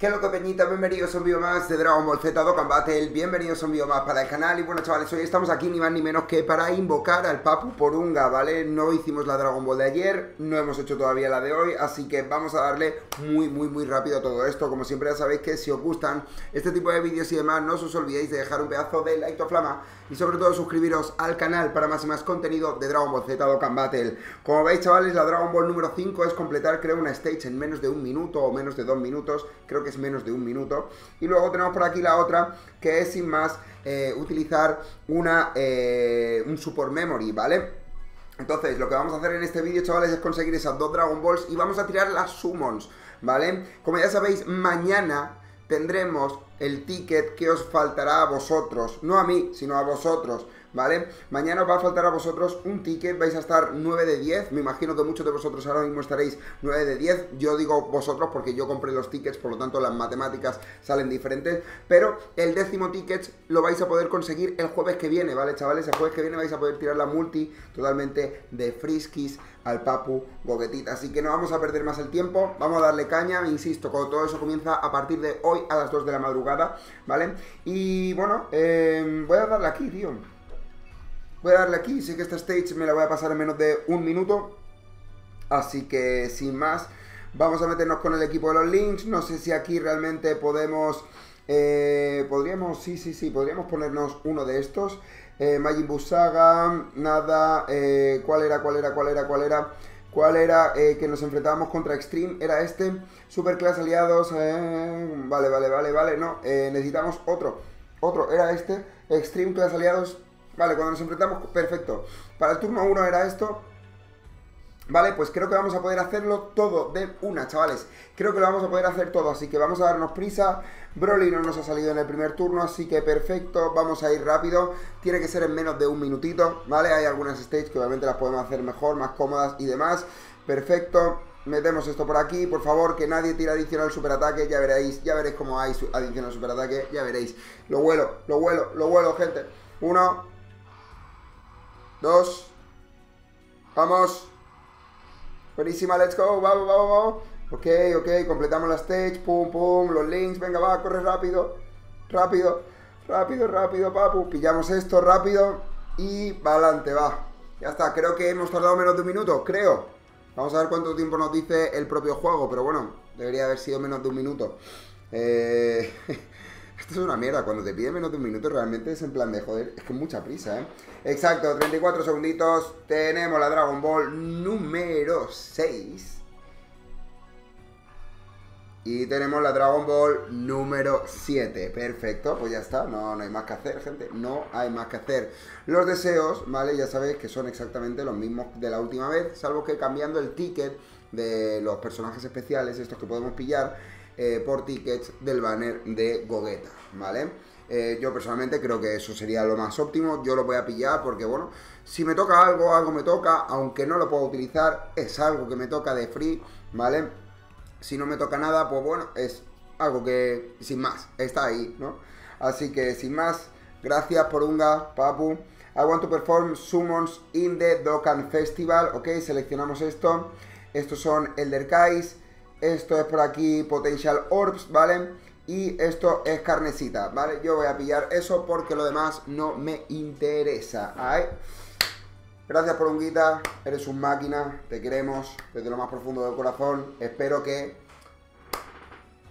¿Qué es lo que, peñita? Bienvenidos a un video más de Dragon Ball Z Dokkan Battle, bienvenidos a un video más para el canal. Y bueno, chavales, hoy estamos aquí ni más ni menos que para invocar al Papu Porunga, ¿vale? No hicimos la Dragon Ball de ayer, no hemos hecho todavía la de hoy, así que vamos a darle muy rápido a todo esto. Como siempre ya sabéis que si os gustan este tipo de vídeos y demás, no os olvidéis de dejar un pedazo de like to flama y sobre todo suscribiros al canal para más y más contenido de Dragon Ball Z Dokkan Battle. Como veis, chavales, la Dragon Ball número 5 es completar, creo, una stage en menos de un minuto o menos de 2 minutos, creo que es menos de un minuto. Y luego tenemos por aquí la otra, que es sin más utilizar un support memory, ¿vale? Entonces lo que vamos a hacer en este vídeo, chavales, es conseguir esas 2 Dragon Balls y vamos a tirar las summons, ¿vale? Como ya sabéis, mañana tendremos el ticket que os faltará a vosotros, no a mí, sino a vosotros, ¿vale? Mañana os va a faltar a vosotros un ticket, vais a estar 9 de 10, me imagino que muchos de vosotros ahora mismo estaréis 9 de 10, yo digo vosotros porque yo compré los tickets, por lo tanto las matemáticas salen diferentes, pero el 10.º ticket lo vais a poder conseguir el jueves que viene, ¿vale, chavales? El jueves que viene vais a poder tirar la multi totalmente de friskis al Papu Gogeta, así que no vamos a perder más el tiempo, vamos a darle caña, insisto, con todo eso comienza a partir de hoy a las 2 de la madrugada, ¿vale? Y bueno, voy a darle aquí, tío. Voy a darle aquí, sé que esta stage me la voy a pasar en menos de un minuto. Así que sin más, vamos a meternos con el equipo de los links. No sé si aquí realmente podemos... podríamos, sí, podríamos ponernos uno de estos. Majin Buu Saga, nada. ¿Cuál era? Que nos enfrentábamos contra Extreme, era este. Superclass aliados, vale, no. Necesitamos otro, era este. Extreme Class aliados. Vale, cuando nos enfrentamos, perfecto. Para el turno 1 era esto. Vale, pues creo que vamos a poder hacerlo todo de una, chavales. Creo que lo vamos a poder hacer todo, así que vamos a darnos prisa. Broly no nos ha salido en el primer turno, así que perfecto, vamos a ir rápido. Tiene que ser en menos de un minutito, ¿vale? Hay algunas stages que obviamente las podemos hacer mejor, más cómodas y demás. Perfecto. Metemos esto por aquí, por favor, que nadie tire adicional superataque, ya veréis cómo hay adicional superataque, ya veréis. Lo vuelo, gente. 1, 2, vamos, buenísima, let's go, vamos, ok, completamos la stage, pum, los links, venga, va, corre rápido, Papu, pillamos esto rápido y va adelante, va, ya está, creo que hemos tardado menos de un minuto, creo, vamos a ver cuánto tiempo nos dice el propio juego, pero bueno, debería haber sido menos de un minuto, Esto es una mierda, cuando te pide menos de un minuto realmente es en plan de joder, es que mucha prisa, ¿eh? Exacto, 34 segunditos, tenemos la Dragon Ball número 6. Y tenemos la Dragon Ball número 7, perfecto, pues ya está, no hay más que hacer, gente, no hay más que hacer. Los deseos, ¿vale? Ya sabéis que son exactamente los mismos de la última vez, salvo que cambiando el ticket de los personajes especiales, estos que podemos pillar, por tickets del banner de Gogeta, ¿vale? Yo personalmente creo que eso sería lo más óptimo, yo lo voy a pillar porque, bueno, si me toca algo, algo me toca, aunque no lo puedo utilizar, es algo que me toca de free, ¿vale? Si no me toca nada, pues bueno, es algo que, sin más, está ahí, ¿no? Así que, sin más, gracias Porunga, Papu. I want to perform summons in the Dokkan Festival, ok, seleccionamos esto, estos son Elder Kais. Esto es por aquí Potential Orbs, ¿vale? Y esto es carnecita, ¿vale? Yo voy a pillar eso porque lo demás no me interesa, ¿vale? Gracias Porunguita, eres un máquina, te queremos desde lo más profundo del corazón. Espero que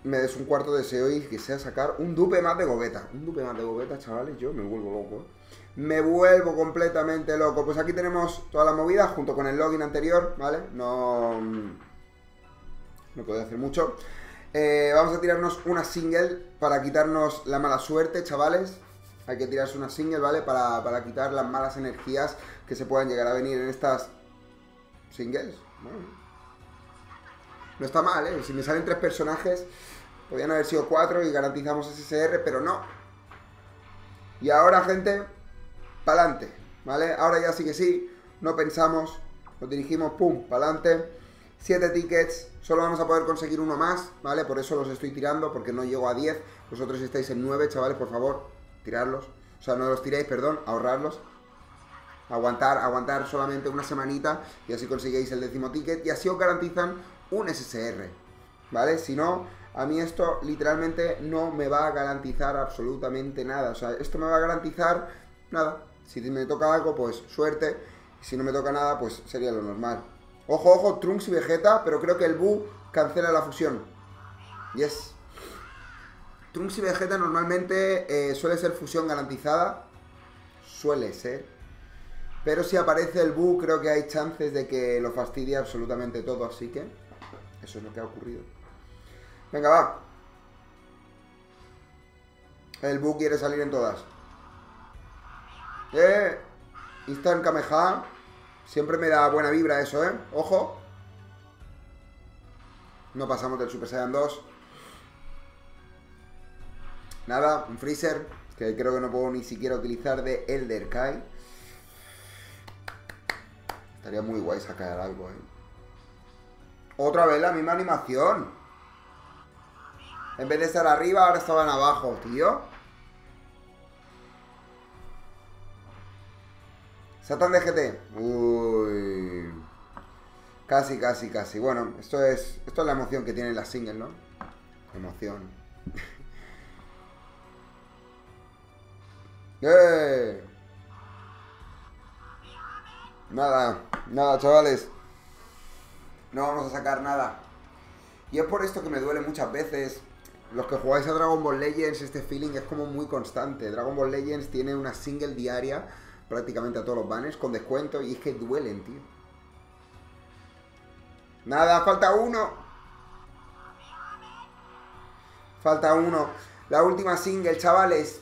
me des un cuarto deseo y que sea sacar un dupe más de Gogeta. Un dupe más de Gogeta, chavales, yo me vuelvo loco, ¿eh? Me vuelvo completamente loco. Pues aquí tenemos toda la movida junto con el login anterior, ¿vale? No puedo hacer mucho. Vamos a tirarnos una single para quitarnos la mala suerte, chavales. Hay que tirarse una single, ¿vale? Para quitar las malas energías que se puedan llegar a venir en estas singles. Bueno, no está mal, ¿eh? Si me salen 3 personajes, podrían haber sido 4 y garantizamos SSR, pero no. Y ahora, gente, pa'lante, ¿vale? Ahora ya sí que sí, no pensamos, nos dirigimos, pum, pa'lante. 7 tickets, solo vamos a poder conseguir uno más, ¿vale? Por eso los estoy tirando, porque no llego a 10. Vosotros estáis en 9, chavales, por favor, tirarlos. O sea, no los tiréis, perdón, ahorrarlos. Aguantar solamente una semanita y así conseguís el 10.º ticket y así os garantizan un SSR, ¿vale? Si no, a mí esto literalmente no me va a garantizar absolutamente nada. O sea, esto me va a garantizar nada. Si me toca algo, pues suerte. Si no me toca nada, pues sería lo normal. Ojo, ojo, Trunks y Vegeta, pero creo que el Buu cancela la fusión. Yes. Trunks y Vegeta normalmente suele ser fusión garantizada. Suele ser. Pero si aparece el Buu, creo que hay chances de que lo fastidie absolutamente todo. Así que eso es lo que ha ocurrido. Venga, va. El Buu quiere salir en todas. Instant Kameha. Siempre me da buena vibra eso, ¿eh? Ojo. No pasamos del Super Saiyan 2. Nada, un Freezer. Que creo que no puedo ni siquiera utilizar de Elder Kai. Estaría muy guay sacar algo, ¿eh? Otra vez la misma animación. En vez de estar arriba, ahora estaban abajo, tío. Satan de GT. Uy. Casi, casi, casi. Bueno, esto es la emoción que tienen las singles, ¿no? Emoción. Nada, nada, chavales. No vamos a sacar nada. Y es por esto que me duele muchas veces. Los que jugáis a Dragon Ball Legends, este feeling es como muy constante. Dragon Ball Legends tiene una single diaria prácticamente a todos los banners, con descuento, y es que duelen, tío. Nada, falta uno. Falta uno. La última single, chavales.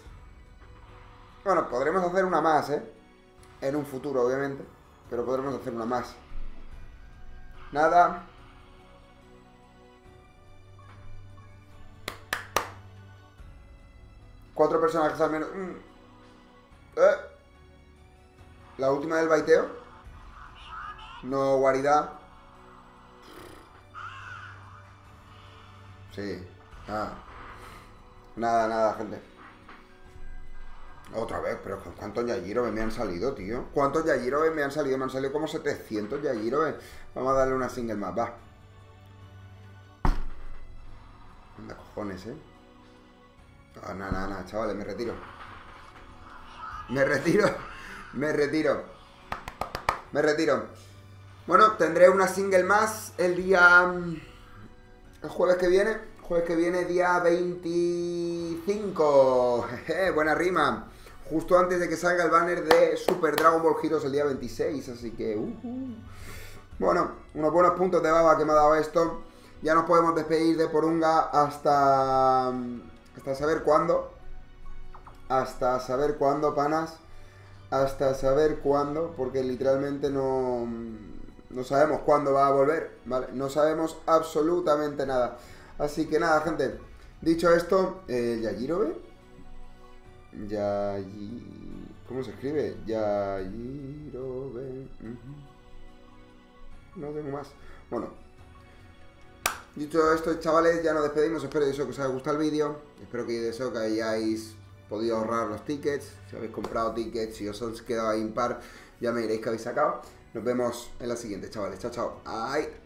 Bueno, podremos hacer una más, ¿eh? En un futuro, obviamente. Pero podremos hacer una más. Nada. Cuatro personajes al menos. La última del baiteo. No, guaridad. Sí. Nada. Nada, nada, gente. Otra vez, pero ¿cuántos Yajirobe me han salido, tío? ¿Cuántos Yajirobe me han salido? Me han salido como 700 Yajirobe. Vamos a darle una single más, va. Anda, cojones, ¿eh? Ah, nada, nada, nada, chavales, me retiro. Me retiro. Me retiro. Me retiro. Bueno, tendré una single más el día... el jueves que viene. Jueves que viene, día 25. Jeje, buena rima. Justo antes de que salga el banner de Super Dragon Ball Heroes el día 26. Así que... Bueno, unos buenos puntos de baba que me ha dado esto. Ya nos podemos despedir de Porunga hasta... hasta saber cuándo. Hasta saber cuándo, panas. Hasta saber cuándo, porque literalmente no sabemos cuándo va a volver, ¿vale? No sabemos absolutamente nada. Así que nada, gente. Dicho esto, Yajirobe. ¿Cómo se escribe? Yajirobe. No tengo más. Bueno. Dicho esto, chavales, ya nos despedimos. Espero que os haya gustado el vídeo. Espero que hayáis podido ahorrar los tickets. Si habéis comprado tickets, si os habéis quedado ahí impar, ya me diréis que habéis sacado. Nos vemos en la siguiente, chavales. Chao, chao. Ay.